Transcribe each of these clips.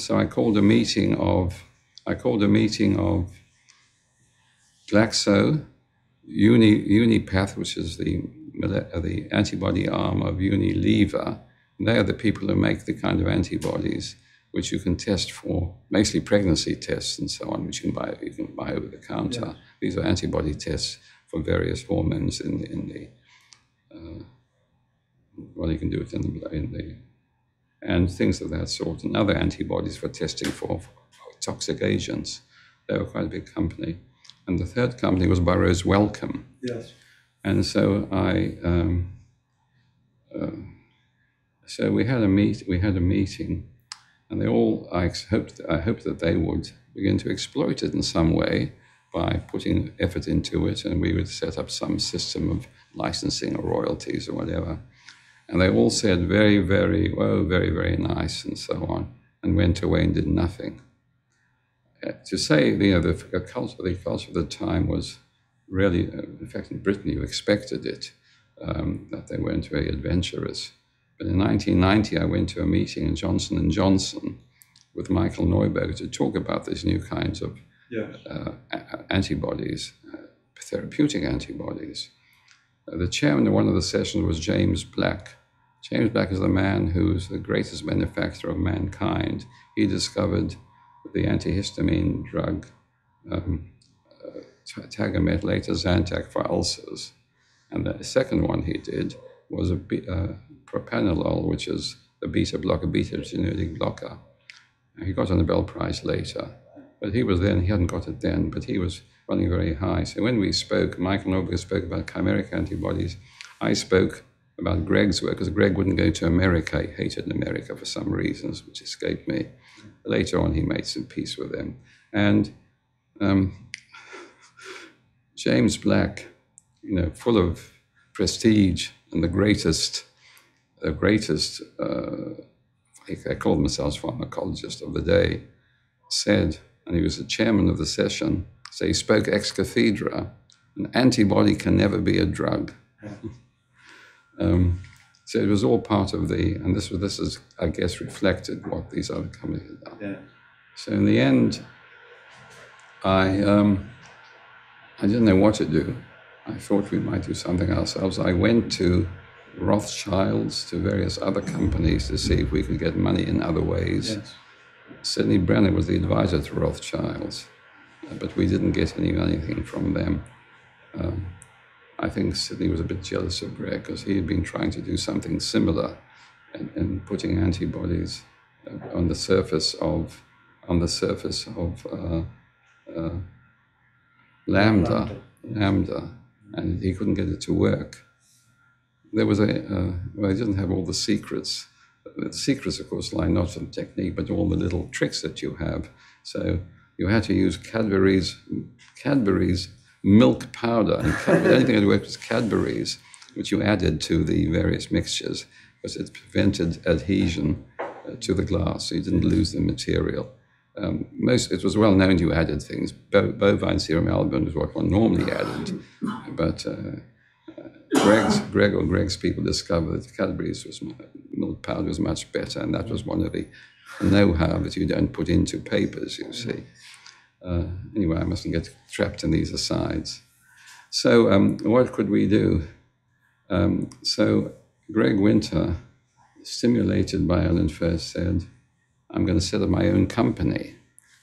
So I called a meeting of Glaxo, Unipath, which is the antibody arm of Unilever. And they are the people who make the kind of antibodies which you can test for, mostly pregnancy tests and so on, which you can buy over the counter. Yeah. These are antibody tests for various hormones well, you can do it in the and things of that sort, and other antibodies for testing for toxic agents. They were quite a big company. And the third company was Burroughs Wellcome. Yes. And so we had a meeting, and I hoped that they would begin to exploit it in some way by putting effort into it, and we would set up some system of licensing or royalties or whatever. And they all said very, very, oh, very, very nice and so on, and went away and did nothing. To say, the culture of the time was really, in fact, in Britain you expected it, that they weren't very adventurous. But in 1990, I went to a meeting in Johnson & Johnson with Michael Neuberger to talk about these new kinds of antibodies, therapeutic antibodies. The chairman of one of the sessions was James Black. James Black is the man who's the greatest benefactor of mankind. He discovered the antihistamine drug Tagamet, later Zantac, for ulcers. And the second one he did was propranolol, which is the beta-adrenergic blocker. He got a Nobel Prize later, but he was running very high. So when we spoke, Michael Neuberger spoke about chimeric antibodies. I spoke about Greg's work, because Greg wouldn't go to America. He hated America for some reasons, which escaped me. Later on, he made some peace with them. And James Black, full of prestige and the greatest, I called myself pharmacologist of the day, said, and he was the chairman of the session, so he spoke ex cathedra, an antibody can never be a drug. So it was all part of and this is, I guess, reflected what these other companies had done. Yeah. So in the end, I didn't know what to do. I thought we might do something ourselves. I went to Rothschilds, to various other companies to see if we could get money in other ways. Yes. Sydney Brenner was the advisor to Rothschilds, but we didn't get anything from them. I think Sydney was a bit jealous of Greg, because he had been trying to do something similar in putting antibodies on the surface of lambda, and he couldn't get it to work. There was I didn't have all the secrets. The secrets, of course, lie not in technique, but all the little tricks that you have. So you had to use Cadbury's milk powder, and the only thing that worked was Cadbury's, which you added to the various mixtures, because it prevented adhesion to the glass, so you didn't lose the material. It was well known you added things. Bovine serum albumin was what one normally added, but Greg's people discovered that Cadbury's milk powder was much better, and that was one of the know-how that you don't put into papers, you see. Anyway, I mustn't get trapped in these asides. So what could we do? So Greg Winter, stimulated by Alan Fersht, said, I'm going to set up my own company.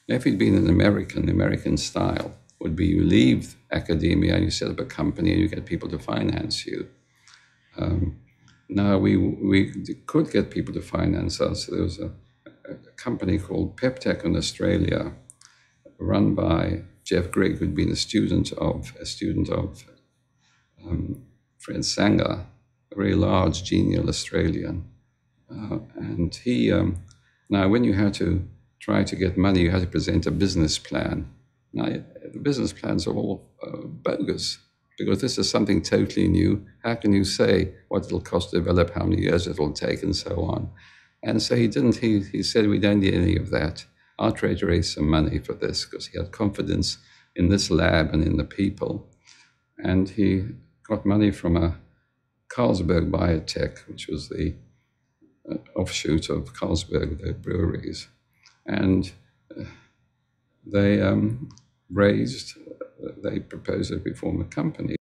Now, if he'd been an American, the American style would be you leave academia and you set up a company and you get people to finance you. Now, we could get people to finance us. There was a company called Peptech in Australia, run by Jeff Gregg, who'd been a student of Fred Sanger, a very large, genial Australian. And he, now when you had to try to get money, you had to present a business plan. Now, the business plans are all bogus, because this is something totally new. How can you say what it'll cost to develop, how many years it'll take, and so on? And so he said, we don't need any of that. I'll try to raise some money for this, because he had confidence in this lab and in the people. And he got money from a Carlsberg Biotech, which was the offshoot of Carlsberg, the breweries. And they proposed that we form a company.